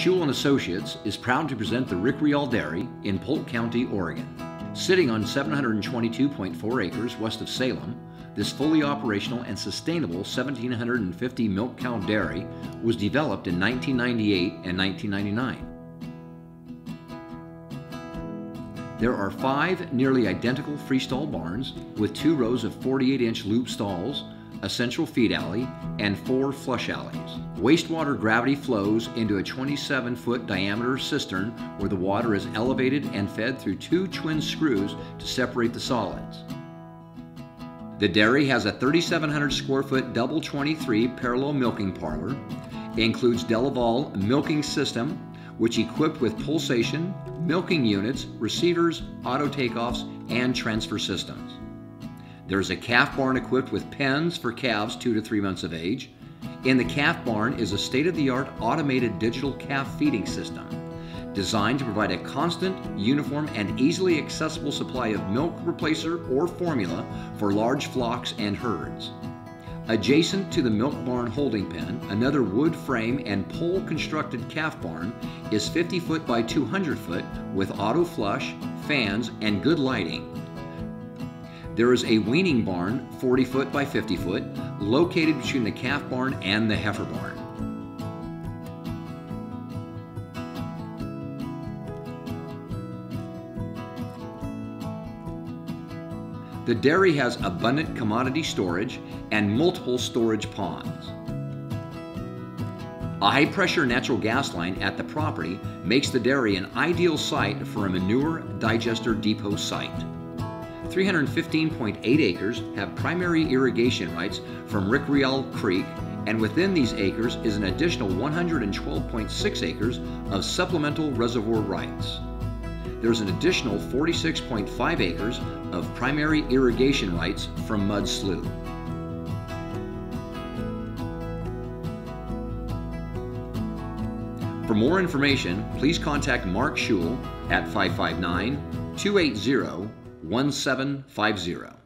Schuil and Associates is proud to present the Rickreall Dairy in Polk County, Oregon. Sitting on 722.4 acres west of Salem, this fully operational and sustainable 1,750 milk cow dairy was developed in 1998 and 1999. There are 5 nearly identical freestall barns with 2 rows of 48-inch loop stalls, a central feed alley, and 4 flush alleys. Wastewater gravity flows into a 27-foot diameter cistern where the water is elevated and fed through 2 twin screws to separate the solids. The dairy has a 3,700 square foot double 23 parallel milking parlor. It includes DeLaval milking system, which equipped with pulsation, milking units, receivers, auto takeoffs, and transfer systems. There's a calf barn equipped with pens for calves 2 to 3 months of age. In the calf barn is a state-of-the-art automated digital calf feeding system designed to provide a constant, uniform, and easily accessible supply of milk replacer or formula for large flocks and herds. Adjacent to the milk barn holding pen, another wood frame and pole-constructed calf barn is 50-foot by 200-foot with auto flush, fans, and good lighting. There is a weaning barn, 40-foot by 50-foot, located between the calf barn and the heifer barn. The dairy has abundant commodity storage and multiple storage ponds. A high-pressure natural gas line at the property makes the dairy an ideal site for a manure digester depot site. 315.8 acres have primary irrigation rights from Rickreall Creek, and within these acres is an additional 112.6 acres of supplemental reservoir rights. There's an additional 46.5 acres of primary irrigation rights from Mud Slough. For more information, please contact Mark Schuil at 559-280-1750.